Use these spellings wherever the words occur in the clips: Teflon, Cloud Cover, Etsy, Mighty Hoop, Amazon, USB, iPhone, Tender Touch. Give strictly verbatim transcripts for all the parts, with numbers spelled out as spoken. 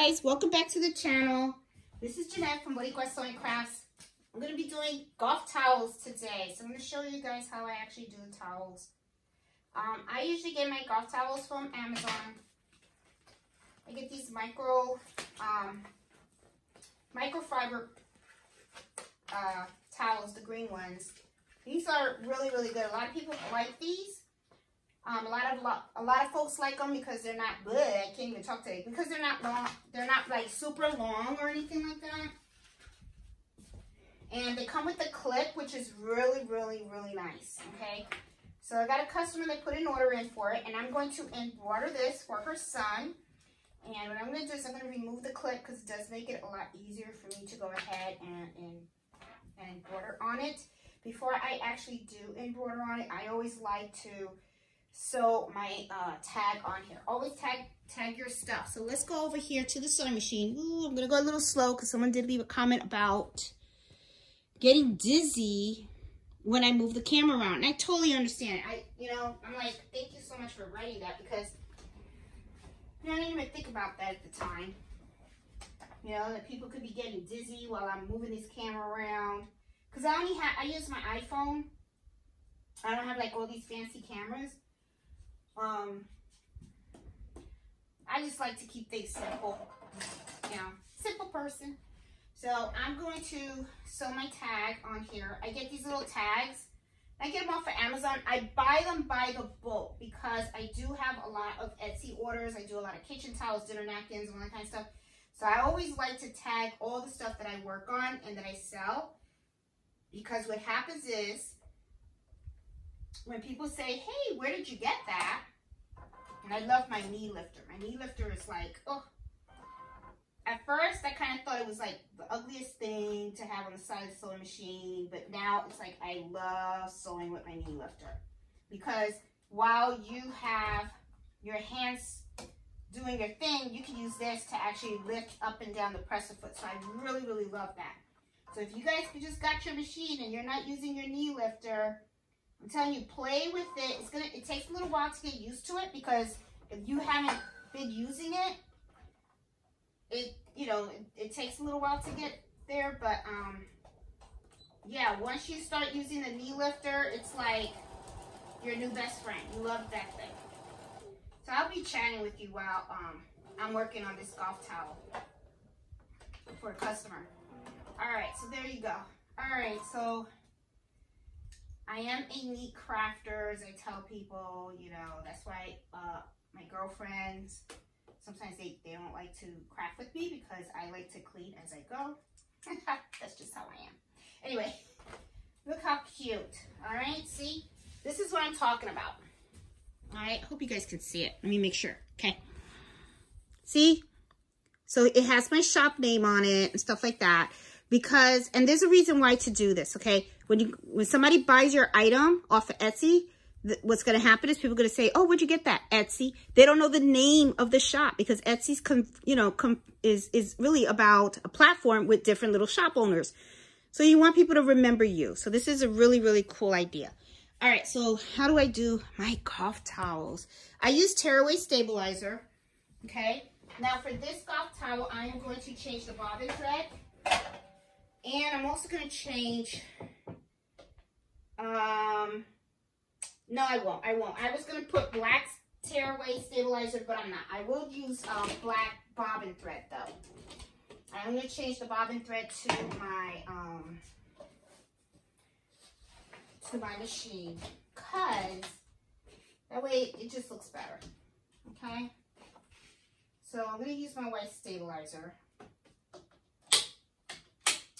guys, welcome back to the channel. This is Jeanette from What Do You Call Sewing Crafts. I'm going to be doing golf towels today, so I'm going to show you guys how I actually do the towels. Um, I usually get my golf towels from Amazon. I get these micro, um, microfiber uh, towels, the green ones. These are really, really good. A lot of people like these. Um, a lot of a lot of folks like them because they're not good. I can't even talk today because they're not long. They're not like super long or anything like that. And they come with a clip, which is really, really, really nice. Okay, so I got a customer that put an order in for it, and I'm going to embroider this for her son. And what I'm going to do is I'm going to remove the clip because it does make it a lot easier for me to go ahead and and, and embroider on it. Before I actually do embroider on it, I always like to sew my uh, tag on here. Always tag tag your stuff. So let's go over here to the sewing machine. Ooh, I'm gonna go a little slow because someone did leave a comment about getting dizzy when I move the camera around. And I totally understand it. I, you know, I'm like, thank you so much for writing that because you know, I didn't even think about that at the time. You know, that people could be getting dizzy while I'm moving this camera around. Because I only have, I use my iPhone. I don't have like all these fancy cameras. Um, I just like to keep things simple, you know, simple person. So I'm going to sew my tag on here. I get these little tags. I get them off of Amazon. I buy them by the bulk because I do have a lot of Etsy orders. I do a lot of kitchen towels, dinner napkins, all that kind of stuff. So I always like to tag all the stuff that I work on and that I sell, because what happens is, when people say, hey, where did you get that? And I love my knee lifter. My knee lifter is like, oh. At first, I kind of thought it was like the ugliest thing to have on the side of the sewing machine. But now it's like I love sewing with my knee lifter. Because while you have your hands doing your thing, you can use this to actually lift up and down the presser foot. So I really, really love that. So if you guys just got your machine and you're not using your knee lifter, I'm telling you, play with it. It's gonna. It takes a little while to get used to it because if you haven't been using it, it you know it, it takes a little while to get there. But um, yeah, once you start using the knee lifter, it's like your new best friend. You love that thing. So I'll be chatting with you while um I'm working on this golf towel for a customer. All right, so there you go. All right, so. I am a neat crafter, as I tell people, you know, that's why uh, my girlfriends, sometimes they, they don't like to craft with me because I like to clean as I go. That's just how I am. Anyway, look how cute. All right, see? This is what I'm talking about. All right, I hope you guys can see it. Let me make sure. Okay. See? So it has my shop name on it and stuff like that. Because, and there's a reason why to do this, okay? When you when somebody buys your item off of Etsy, what's going to happen is people are going to say, oh, where'd you get that? Etsy. They don't know the name of the shop because Etsy's, you know, is, is really about a platform with different little shop owners. So you want people to remember you. So this is a really, really cool idea. All right, so how do I do my golf towels? I use tearaway stabilizer, okay? Now for this golf towel, I am going to change the bobbin thread. And I'm also going to change, um, no, I won't, I won't. I was going to put black tearaway stabilizer, but I'm not. I will use um, black bobbin thread, though. I'm going to change the bobbin thread to my, um, to my machine, because that way it just looks better, okay? So I'm going to use my white stabilizer.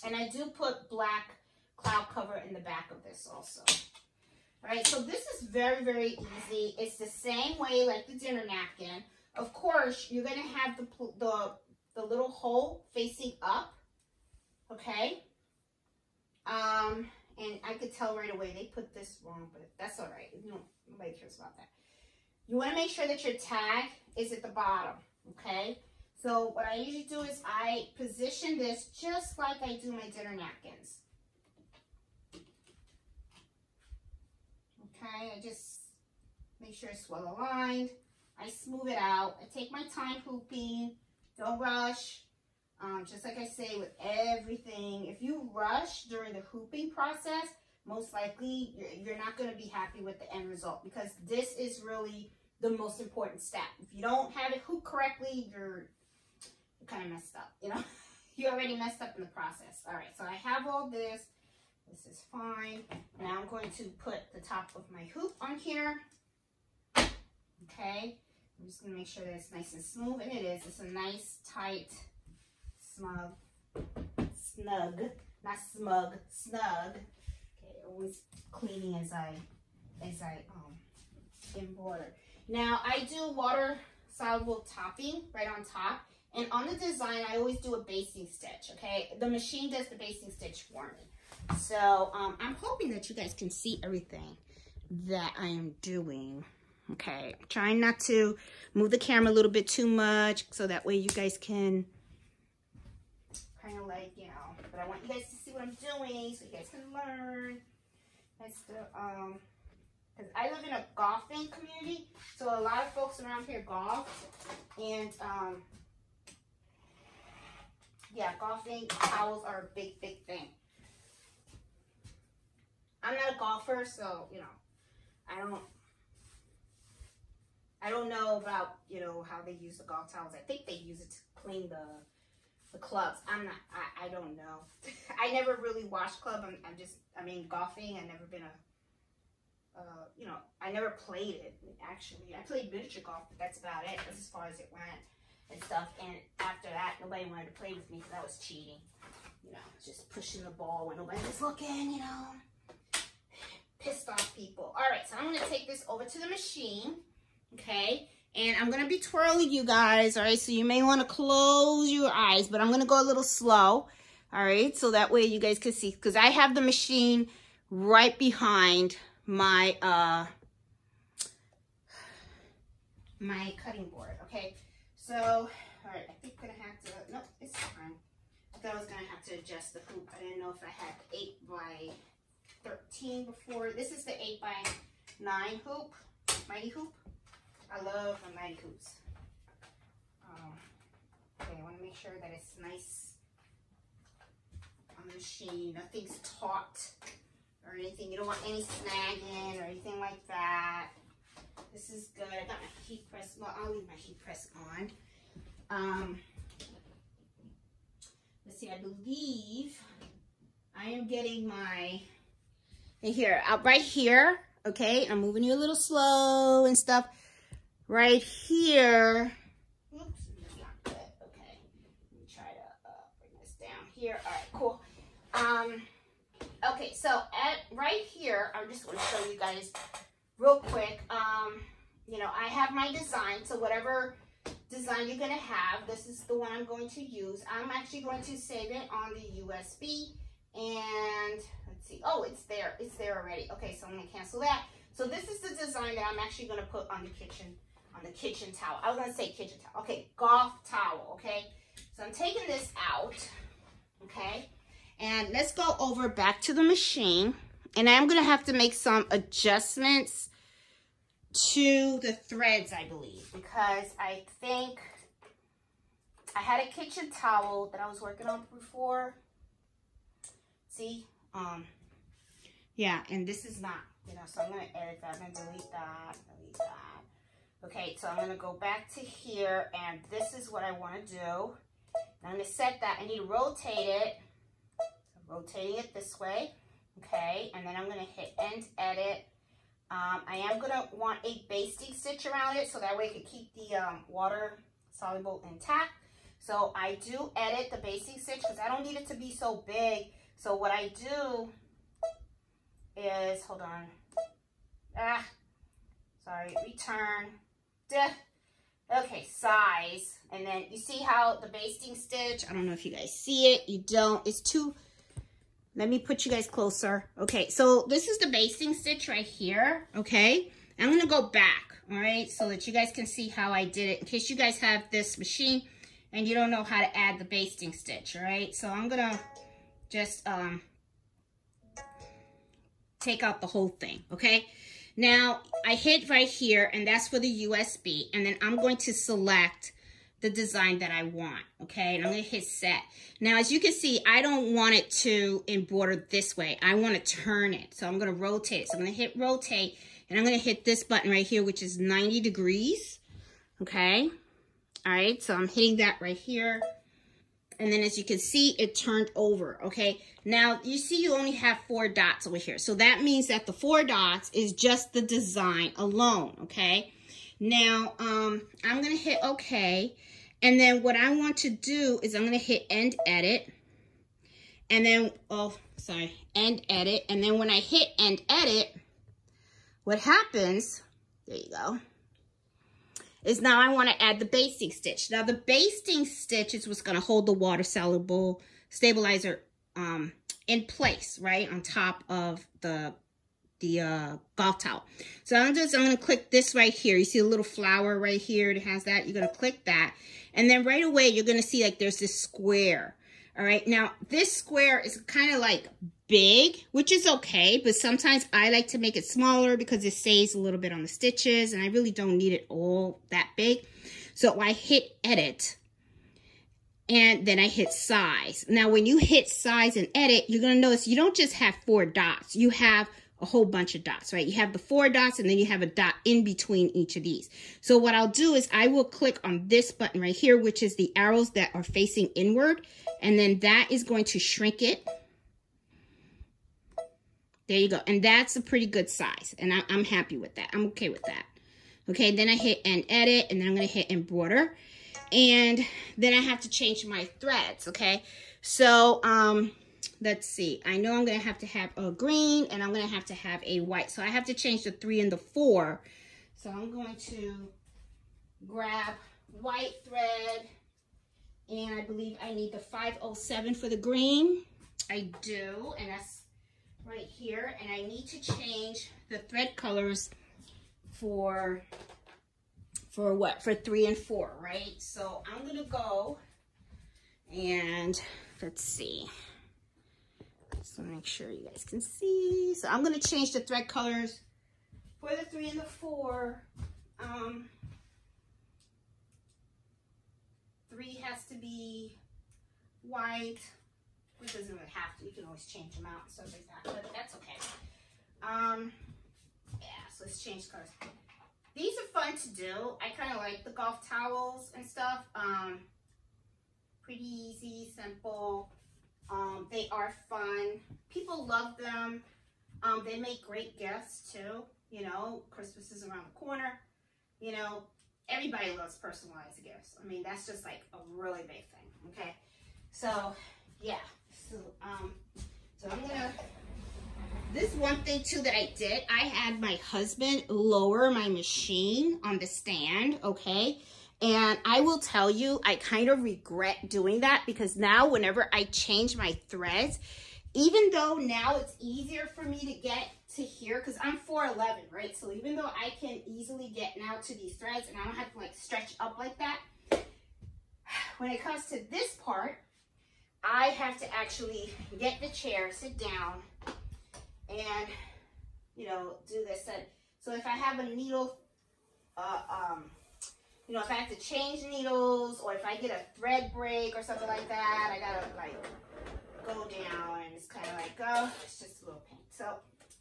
And I do put black cloud cover in the back of this also. All right, so this is very, very easy. It's the same way like the dinner napkin. Of course, you're going to have the, the, the little hole facing up, okay? Um, and I could tell right away they put this wrong, but that's all right. No, nobody cares about that. You want to make sure that your tag is at the bottom, okay? So what I usually do is I position this just like I do my dinner napkins. Okay, I just make sure it's well aligned. I smooth it out. I take my time hooping Don't rush. Um, just like I say with everything, if you rush during the hooping process, most likely you're, you're not going to be happy with the end result, because this is really the most important step. If you don't have it hooped correctly, you're, you're kind of messed up, you know. You already messed up in the process. All right, so I have all this. This is fine. Now I'm going to put the top of my hoop on here. Okay, I'm just going to make sure that it's nice and smooth, and it is. It's a nice, tight, smug, snug, not smug, snug. Okay, always cleaning as I, as I um, embroider. Now I do water-soluble topping right on top. And on the design, I always do a basting stitch, okay? The machine does the basting stitch for me. So um, I'm hoping that you guys can see everything that I am doing, okay? I'm trying not to move the camera a little bit too much, so that way you guys can kind of like, you know, but I want you guys to see what I'm doing so you guys can learn. That's the, um, because I live in a golfing community, so a lot of folks around here golf, and, um, yeah, golfing towels are a big, big thing. I'm not a golfer, so, you know, I don't, I don't know about, you know, how they use the golf towels. I think they use it to clean the, the clubs. I'm not, I, I don't know. I never really watched club. I'm, I'm just, I mean, golfing, I've never been a, uh, you know, I never played it, actually. I played miniature golf, but that's about it. That's as far as it went. And stuff, and after that, nobody wanted to play with me because I was cheating, you know, just pushing the ball when nobody was looking, you know, pissed off people. All right, so I'm going to take this over to the machine, okay, and I'm going to be twirling you guys, all right, so you may want to close your eyes, but I'm going to go a little slow, all right, so that way you guys can see, because I have the machine right behind my, uh, my cutting board, okay. So, all right, I think I'm going to have to, nope, it's fine. I thought I was going to have to adjust the hoop. I didn't know if I had eight by thirteen before. This is the eight by nine hoop, Mighty Hoop. I love my Mighty Hoops. Um, okay, I want to make sure that it's nice on the machine. Nothing's taut or anything. You don't want any snagging or anything like that. This is good. I got my heat press. Well, I'll leave my heat press on. Um, let's see. I believe I am getting my in here, out right here. Okay, I'm moving you a little slow and stuff. Right here. Oops, that's not good. Okay, let me try to uh, bring this down here. All right, cool. Um, okay, so at right here, I'm just going to show you guys. Real quick, um, you know, I have my design, so whatever design you're going to have, this is the one I'm going to use. I'm actually going to save it on the U S B, and let's see, oh, it's there, it's there already. Okay, so I'm going to cancel that. So this is the design that I'm actually going to put on the kitchen, on the kitchen towel. I was going to say kitchen towel, okay, golf towel, okay? So I'm taking this out, okay? And let's go over back to the machine. And I'm going to have to make some adjustments to the threads, I believe, because I think I had a kitchen towel that I was working on before. See? Um, yeah, and this is not, you know, so I'm going to edit that. I'm going to delete that, delete that. Okay, so I'm going to go back to here, and this is what I want to do. And I'm going to set that. I need to rotate it. So rotating it this way. Okay, and then I'm going to hit end edit. Um, I am going to want a basting stitch around it so that way it can keep the um, water soluble intact. So I do edit the basting stitch because I don't need it to be so big. So what I do is, hold on, ah, sorry, return, Duh. Okay, size. And then you see how the basting stitch, I don't know if you guys see it, you don't, it's too. Let me put you guys closer. Okay, so this is the basting stitch right here, okay? I'm gonna go back, all right, so that you guys can see how I did it in case you guys have this machine and you don't know how to add the basting stitch, all right? So I'm gonna just um, take out the whole thing, okay? Now, I hit right here, and that's for the U S B, and then I'm going to select the design that I want, okay? And I'm gonna hit set. Now, as you can see, I don't want it to embroider this way. I wanna turn it, so I'm gonna rotate. So I'm gonna hit rotate, and I'm gonna hit this button right here, which is ninety degrees, okay? All right, so I'm hitting that right here. And then as you can see, it turned over, okay? Now, you see you only have four dots over here. So that means that the four dots is just the design alone, okay? Now, um, I'm gonna hit okay. And then what I want to do is I'm gonna hit end edit. And then, oh, sorry, end edit. And then when I hit end edit, what happens, there you go, is now I want to add the basting stitch. Now the basting stitch is what's going to hold the water soluble stabilizer um, in place, right, on top of the the uh, golf towel. So I'm just I'm going to click this right here. You see a little flower right here. It has that. You're going to click that, and then right away you're going to see like there's this square. All right. Now this square is kind of like big, which is okay, but sometimes I like to make it smaller because it saves a little bit on the stitches and I really don't need it all that big. So I hit edit and then I hit size. Now, when you hit size and edit, you're going to notice you don't just have four dots. You have a whole bunch of dots, right? You have the four dots and then you have a dot in between each of these. So what I'll do is I will click on this button right here, which is the arrows that are facing inward. And then that is going to shrink it. There you go. And that's a pretty good size. And I, I'm happy with that. I'm okay with that. Okay. Then I hit and edit and then I'm going to hit embroider. And then I have to change my threads. Okay. So, um, let's see. I know I'm going to have to have a green and I'm going to have to have a white. So I have to change the three and the four. So I'm going to grab white thread. And I believe I need the five oh seven for the green. I do, and that's right here. And I need to change the thread colors for, for what? For three and four, right? So I'm gonna go and let's see. Just wanna make sure you guys can see. So I'm gonna change the thread colors for the three and the four. Um, Three has to be white, which doesn't really have to. You can always change them out. So there's that, but that's okay. Um, yeah, so let's change colors. These are fun to do. I kind of like the golf towels and stuff. Um, pretty easy, simple. Um, they are fun. People love them. Um, they make great gifts too. You know, Christmas is around the corner. You know. Everybody loves personalized gifts. I mean, that's just like a really big thing, okay? So, yeah. So, um, so I'm gonna, this one thing too that I did, I had my husband lower my machine on the stand, okay? And I will tell you, I kind of regret doing that because now whenever I change my threads, even though now it's easier for me to get to here, because I'm four eleven, right? So even though I can easily get now to these threads and I don't have to like stretch up like that, when it comes to this part, I have to actually get the chair, sit down, and, you know, do this. So if I have a needle, uh, um, you know, if I have to change needles or if I get a thread break or something like that, I gotta like go down and it's kind of like, oh, it's just a little pain. So,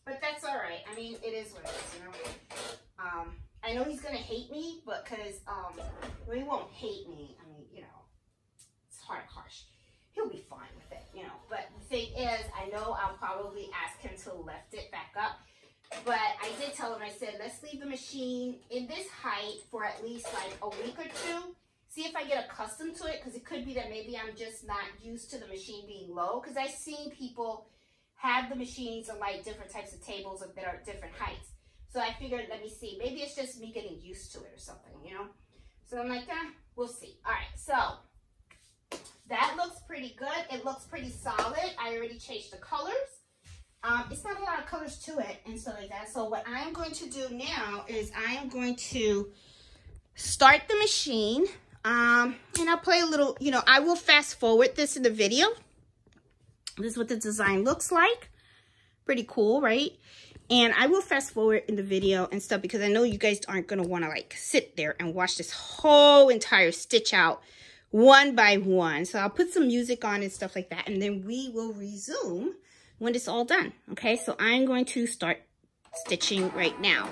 but that's all right. I mean, it is what it is, you know. Um, I know he's gonna hate me, but cause um, well, he won't hate me. I mean, you know, it's hard, harsh. He'll be fine with it, you know. But the thing is, I know I'll probably ask him to lift it back up. But I did tell him, I said, let's leave the machine in this height for at least like a week or two. See if I get accustomed to it, because it could be that maybe I'm just not used to the machine being low. Because I've seen people have the machines on like different types of tables that are different heights. So I figured, let me see, maybe it's just me getting used to it or something, you know? So I'm like, eh, we'll see. All right, so that looks pretty good. It looks pretty solid. I already changed the colors. Um, it's not a lot of colors to it and stuff like that. So what I'm going to do now is I am going to start the machine. Um, and I'll play a little, you know, I will fast forward this in the video. This is what the design looks like. Pretty cool, right? And I will fast forward in the video and stuff because I know you guys aren't going to want to like sit there and watch this whole entire stitch out one by one. So I'll put some music on and stuff like that, and then we will resume when it's all done. Okay, so I'm going to start stitching right now.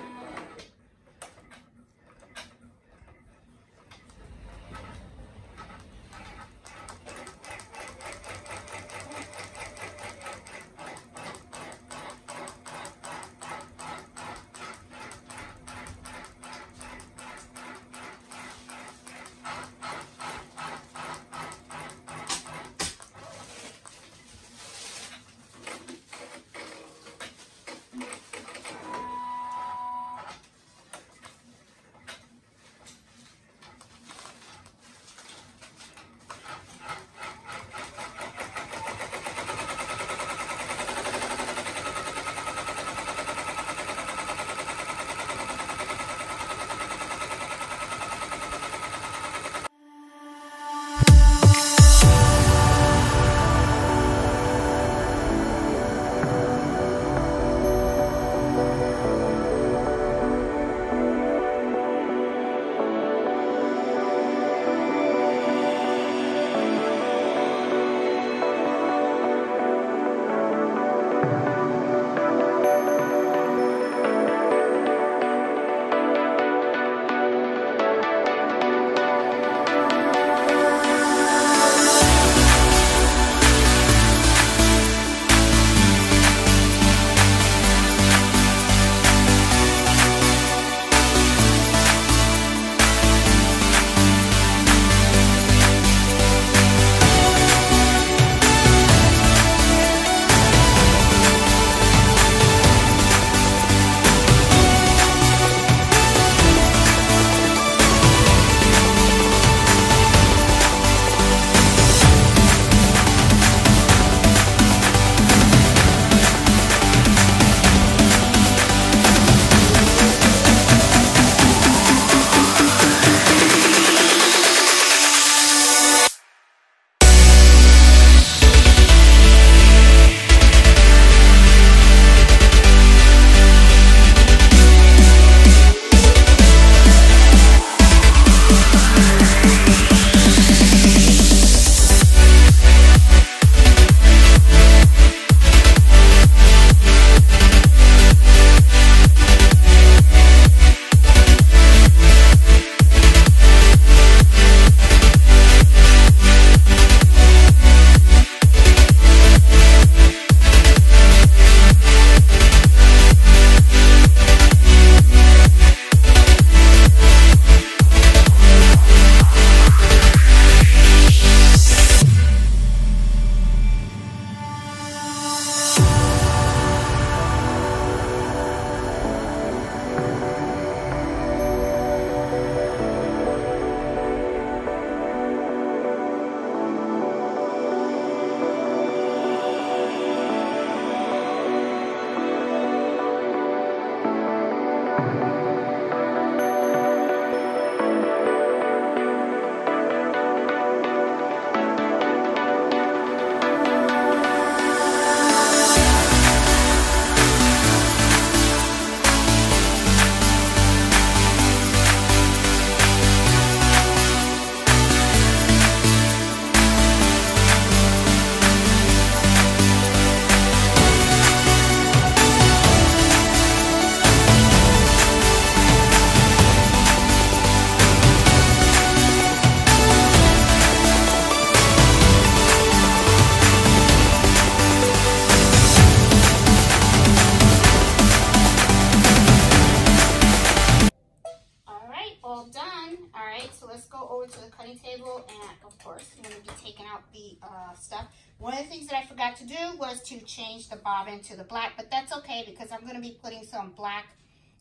To do was to change the bobbin to the black, but that's okay because I'm going to be putting some black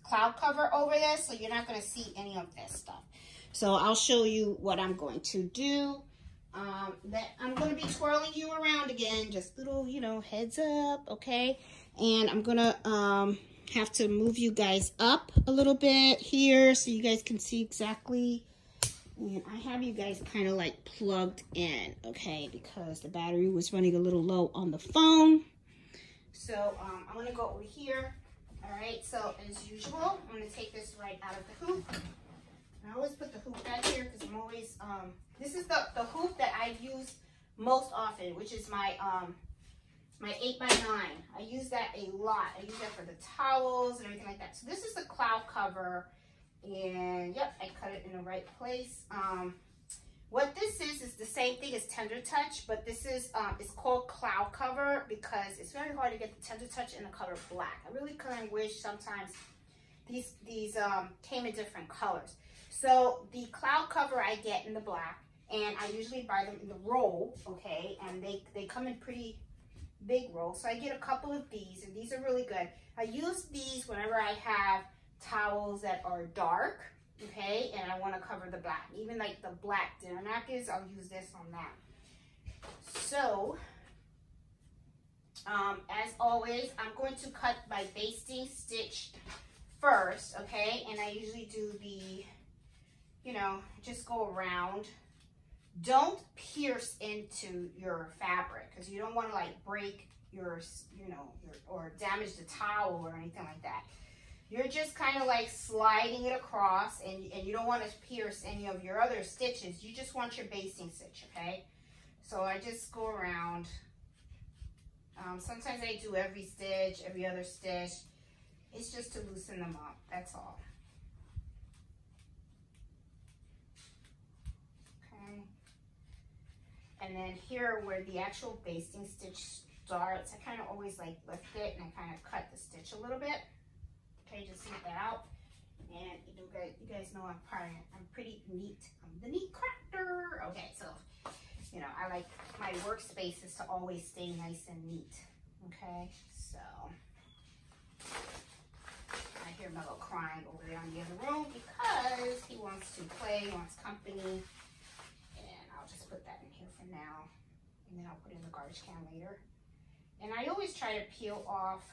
cloud cover over this, so you're not going to see any of this stuff. So I'll show you what I'm going to do. Um, that I'm going to be twirling you around again, just little, you know, heads up, okay? And I'm going to um, have to move you guys up a little bit here so you guys can see exactly. And I have you guys kind of like plugged in, okay, because the battery was running a little low on the phone. So um, I'm going to go over here. All right, so as usual, I'm gonna take this right out of the hoop. And I always put the hoop back here because I'm always, um, this is the, the hoop that I use most often, which is my um, my eight by nine. I use that a lot. I use that for the towels and everything like that. So this is the Cloud Cover, and yep, I cut it in the right place. Um, what this is is the same thing as Tender Touch, but this is um, it's called Cloud Cover because it's very hard to get the Tender Touch and the color black. I really kind of wish sometimes these these um, came in different colors. So the Cloud Cover I get in the black, and I usually buy them in the roll, okay, and they, they come in pretty big rolls. So I get a couple of these, and these are really good. I use these whenever I have towels that are dark, okay, and I want to cover the black. Even like the black dinner napkins, I'll use this on that. So, um, as always, I'm going to cut my basting stitch first, okay, and I usually do the, you know, just go around. Don't pierce into your fabric because you don't want to like break your, you know, your, or damage the towel or anything like that. You're just kind of like sliding it across, and, and you don't want to pierce any of your other stitches. You just want your basting stitch, okay? So I just go around. Um, sometimes I do every stitch, every other stitch. It's just to loosen them up, that's all. And then here where the actual basting stitch starts, I kind of always like lift it and I kind of cut the stitch a little bit. Okay, just leave that out. And you guys, you guys know I'm probably, I'm pretty neat. I'm the neat crafter. Okay, so, you know, I like my workspaces to always stay nice and neat. Okay, so. I hear Mello crying over there in the other room because he wants to play, he wants company. I'll just put that in here for now, and then I'll put it in the garbage can later. And I always try to peel off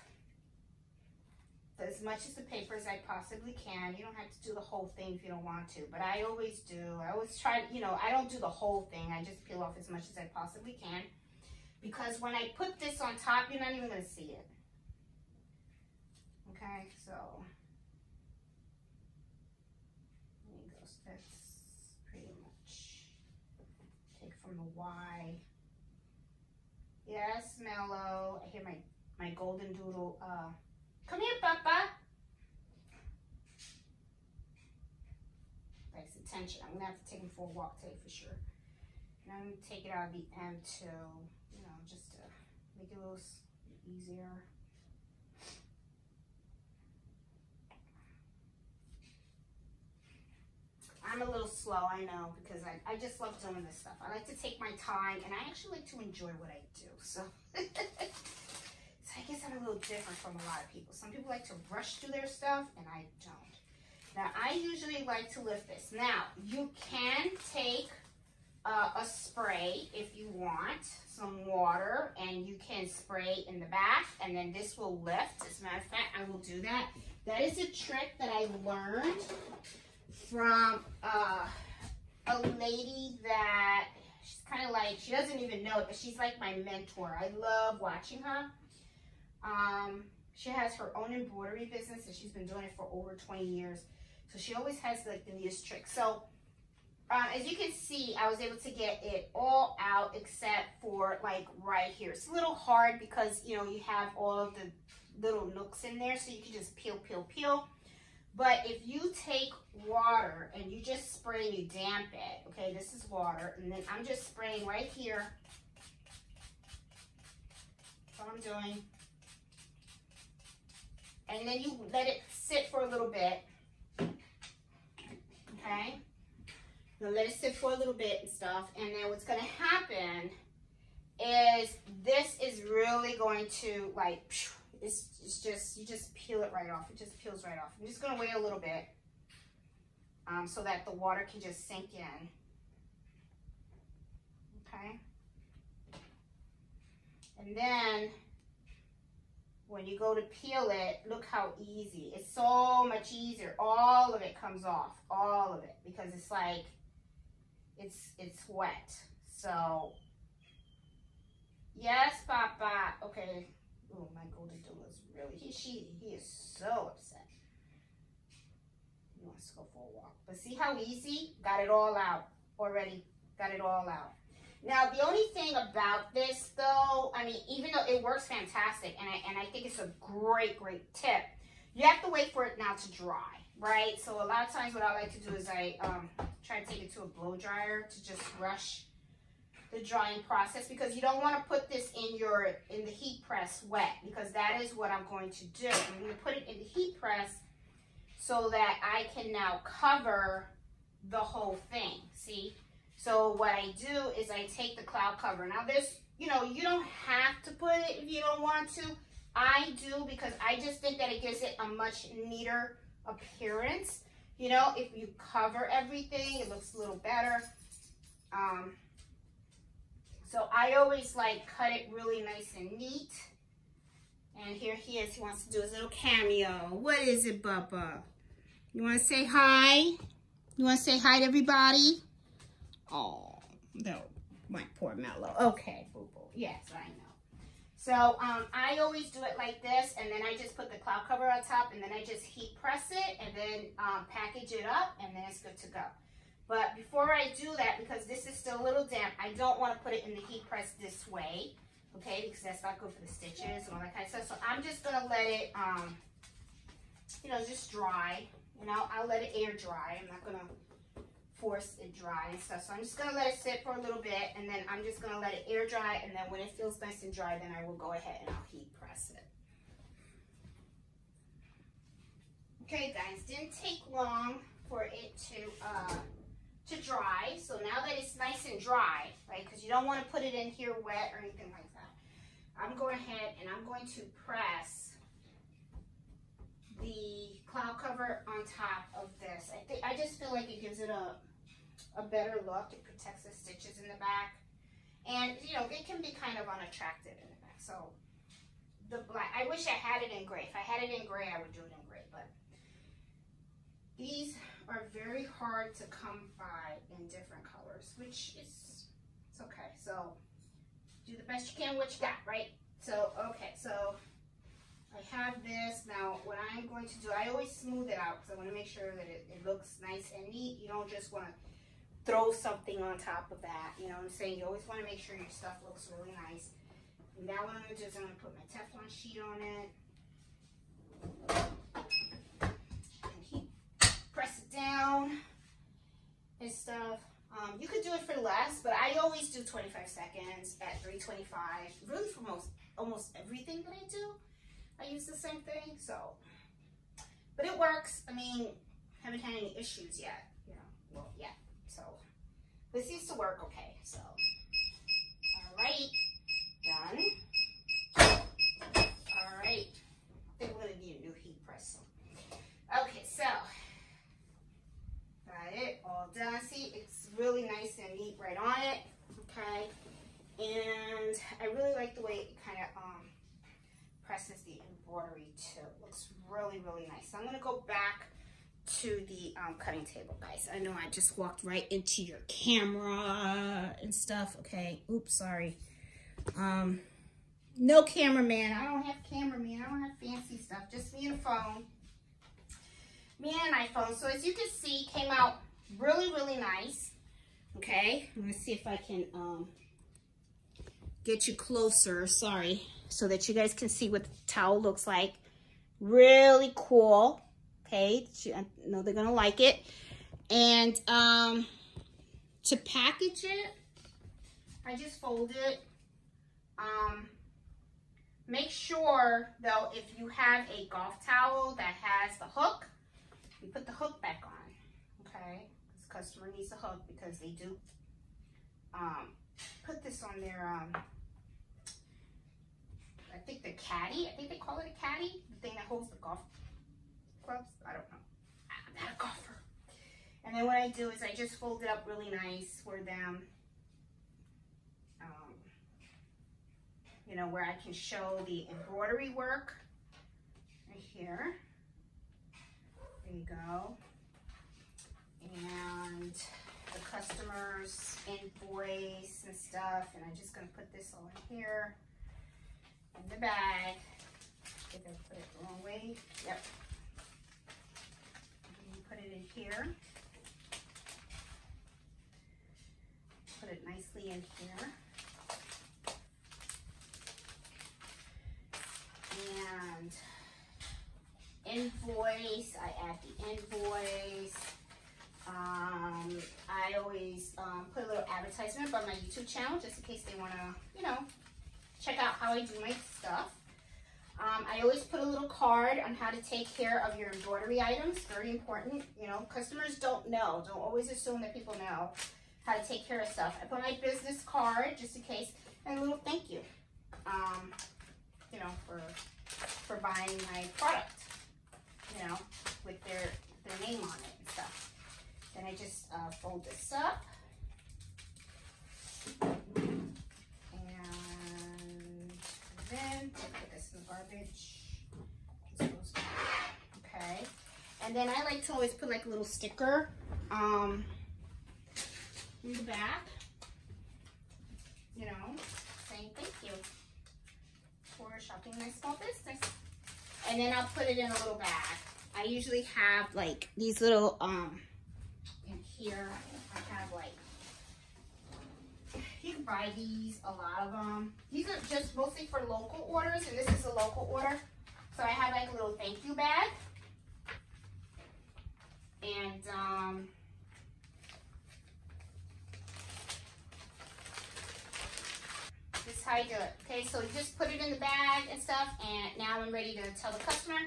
as much as the paper as I possibly can. You don't have to do the whole thing if you don't want to, but I always do. I always try, you know, I don't do the whole thing. I just peel off as much as I possibly can, because when I put this on top, you're not even going to see it. Okay, so there you go. So that's from the Y. Yes, Mello. I hear my, my golden doodle. Uh, come here, Papa. Likes attention. I'm going to have to take him for a walk today for sure. And I'm going to take it out of the M to, you know, just to make it a little easier. I'm a little slow, I know, because I, I just love doing this stuff. I like to take my time, and I actually like to enjoy what I do. So, so I guess I'm a little different from a lot of people. Some people like to rush through their stuff, and I don't. Now, I usually like to lift this. Now, you can take uh, a spray if you want, some water, and you can spray in the back, and then this will lift. As a matter of fact, I will do that. That is a trick that I learned from uh, a lady that she's kind of like, she doesn't even know it, but she's like my mentor. I love watching her. Um, she has her own embroidery business, and she's been doing it for over twenty years. So she always has like the newest trick. So uh, as you can see, I was able to get it all out except for like right here. It's a little hard because, you know, you have all of the little nooks in there, so you can just peel, peel, peel. But if you take water and you just spray and you damp it, okay, this is water, and then I'm just spraying right here. That's what I'm doing. And then you let it sit for a little bit, okay? You'll let it sit for a little bit and stuff, and then what's going to happen is this is really going to, like, phew, It's, it's just, you just peel it right off. It just peels right off. I'm just going to wait a little bit um, so that the water can just sink in. Okay. And then when you go to peel it, look how easy. It's so much easier. All of it comes off. All of it. Because it's like, it's, it's wet. So, yes, Papa. Okay. Oh, my golden doodle is really, he, she, he is so upset. He wants to go for a walk. But see how easy? Got it all out already. Got it all out. Now, the only thing about this, though, I mean, even though it works fantastic, and I, and I think it's a great, great tip, you have to wait for it now to dry, right? So a lot of times what I like to do is I um, try to take it to a blow dryer to just rush the drying process, because you don't want to put this in your in the heat press wet, because that is what I'm going to do. I'm going to put it in the heat press so that I can now cover the whole thing, see? So what I do is I take the cloud cover. Now this, you know, you don't have to put it if you don't want to. I do, because I just think that it gives it a much neater appearance. You know, if you cover everything, it looks a little better. Um, so I always like cut it really nice and neat. And here he is, he wants to do his little cameo. What is it, Bubba? You wanna say hi? You wanna say hi to everybody? Oh, no, my poor Mello. Okay, boo boo. Yes, I know. So um, I always do it like this, and then I just put the cloud cover on top, and then I just heat press it, and then um, package it up, and then it's good to go. But before I do that, because this is still a little damp, I don't want to put it in the heat press this way, okay, because that's not good for the stitches and all that kind of stuff. So I'm just going to let it, um, you know, just dry. You know, I'll let it air dry. I'm not going to force it dry and stuff. So I'm just gonna let it sit for a little bit, and then I'm just gonna let it air dry, and then when it feels nice and dry, then I will go ahead and I'll heat press it. Okay guys, didn't take long for it to uh, to dry. So now that it's nice and dry, right, because you don't wanna put it in here wet or anything like that, I'm going ahead and I'm going to press the cloud cover on top of this. I think, I just feel like it gives it a a better look. It protects the stitches in the back, and you know, it can be kind of unattractive in the back. So the black, I wish I had it in gray. If I had it in gray, I would do it in gray, but these are very hard to come by in different colors, which is, it's okay. So do the best you can with what you got, right? So okay, so I have this. Now what I'm going to do, I always smooth it out because I want to make sure that it, it looks nice and neat. You don't just want to throw something on top of that, you know what I'm saying? You always want to make sure your stuff looks really nice. And now what I'm going to do is I'm going to put my Teflon sheet on it and heat press it down and stuff. Um, you could do it for less, but I always do twenty-five seconds at three twenty-five. Really for most, almost everything that I do, I use the same thing. So, but it works. I mean, haven't had any issues yet, you know, well, yeah, so, this used to work okay, so, all right, done, all right, I think we're going to need a new heat press, okay, so, got it all done. See, it's really nice and neat right on it, okay, and I really like the way it kind of, um, presses the embroidery too. It looks really, really nice. So I'm gonna go back to the um, cutting table, guys. I know I just walked right into your camera and stuff. Okay, oops, sorry. Um, no cameraman. I don't have cameraman. I don't have fancy stuff. Just me and a phone. Me and an iPhone. So as you can see, came out really, really nice. Okay, I'm gonna see if I can um, get you closer. Sorry. So that you guys can see what the towel looks like. Really cool. Okay, I know they're gonna like it. And um, to package it, I just fold it. Um, make sure though, if you have a golf towel that has the hook, you put the hook back on, okay? This customer needs a hook because they do um, put this on their, um, I think the caddy, I think they call it a caddy, the thing that holds the golf clubs, I don't know, I'm not a golfer. And then what I do is I just fold it up really nice for them, um, you know, where I can show the embroidery work right here, there you go, and the customer's invoice and stuff, and I'm just going to put this all in here. in the bag. I think I put it the wrong way. Yep. And you put it in here. Put it nicely in here. And invoice, I add the invoice. Um, I always um, put a little advertisement on my YouTube channel just in case they want to, you know, check out how I do my stuff. Um, I always put a little card on how to take care of your embroidery items. Very important, you know, customers don't know. Don't always assume that people know how to take care of stuff. I put my business card just in case, and a little thank you, um, you know, for for buying my product, you know, with their, their name on it and stuff. Then I just uh, fold this up, and then put this in the garbage. Okay, and then I like to always put like a little sticker um, in the back, you know, saying thank you for shopping my small business. And then I'll put it in a little bag. I usually have like these little um. Here I have like, you can buy these, a lot of them. These are just mostly for local orders, and this is a local order. So I have like a little thank you bag. And um, this is how you do it. Okay, so you just put it in the bag and stuff, and now I'm ready to tell the customer,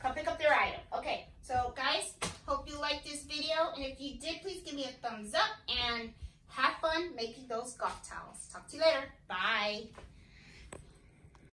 come pick up their item. Okay, so guys, hope you liked this video, and if you did, please give me a thumbs up and have fun making those golf towels. Talk to you later. Bye.